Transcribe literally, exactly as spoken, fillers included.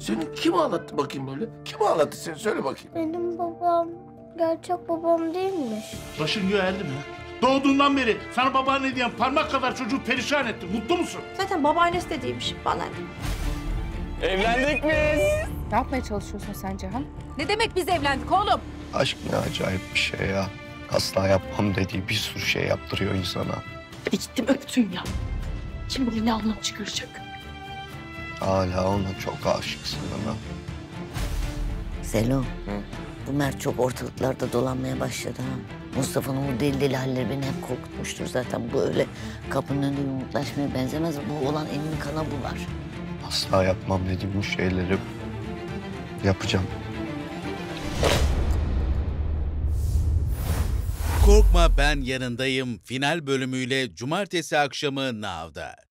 Seni kim ağlattı bakayım böyle? Kim ağlattı seni? Söyle bakayım. Benim babam gerçek babam değilmiş. Başın göğe erdi mi? Doğduğundan beri sana babaanne diyen parmak kadar çocuğu perişan etti. Mutlu musun? Zaten babaannesi de değilmiş bana. Evlendik biz. Ne yapmaya çalışıyorsun sen Cihan? Ne demek biz evlendik oğlum? Aşk ne acayip bir şey ya. Asla yapmam dediği bir sürü şey yaptırıyor insana. Bir gittim öptüm ya. Kim bilir ne anlam çıkaracak? Hala ona çok aşıksın ama. Selim, bu Mert çok ortalıklarda dolanmaya başladı ha. Mustafa'nın o deli deli halleri beni hep korkutmuştur zaten. Bu öyle kapının önünde yumruklaşmaya benzemez. Bu olan elini kana bular. Asla yapmam dediğim bu şeyleri yapacağım. Korkma Ben Yanındayım final bölümüyle cumartesi akşamı Nav'da.